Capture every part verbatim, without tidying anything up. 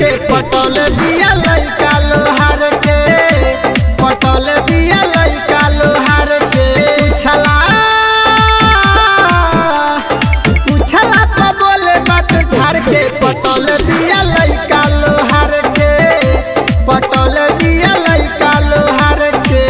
के पटल दिया लइका लोहार के, पटल दिया लइका लोहार के। उछला उछला पर बोले बात झाड़ के, पटल दिया लइका लोहार के, पटल दिया लइका लोहार के।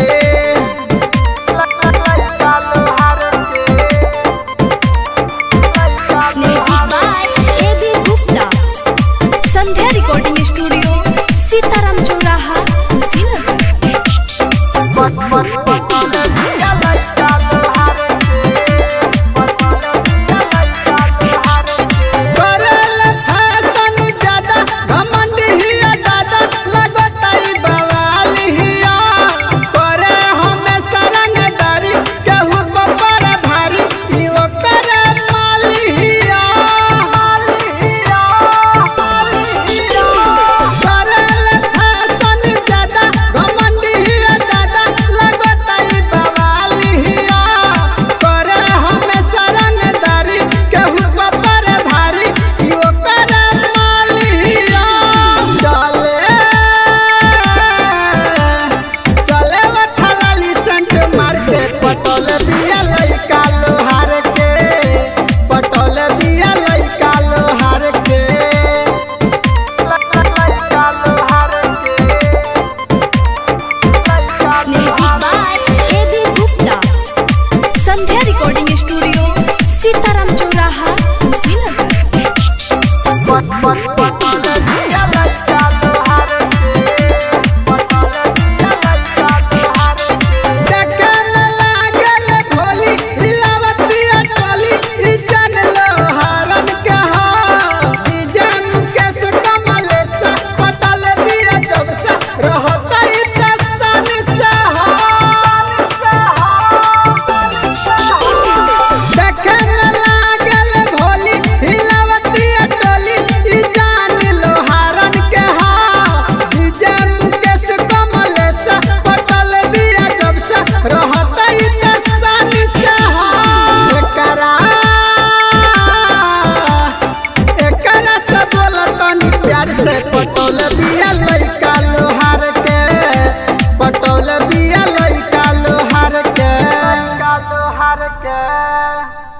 पटल बिया लइका लोहार के, पटल बिया लइका लोहार के, लोहार के।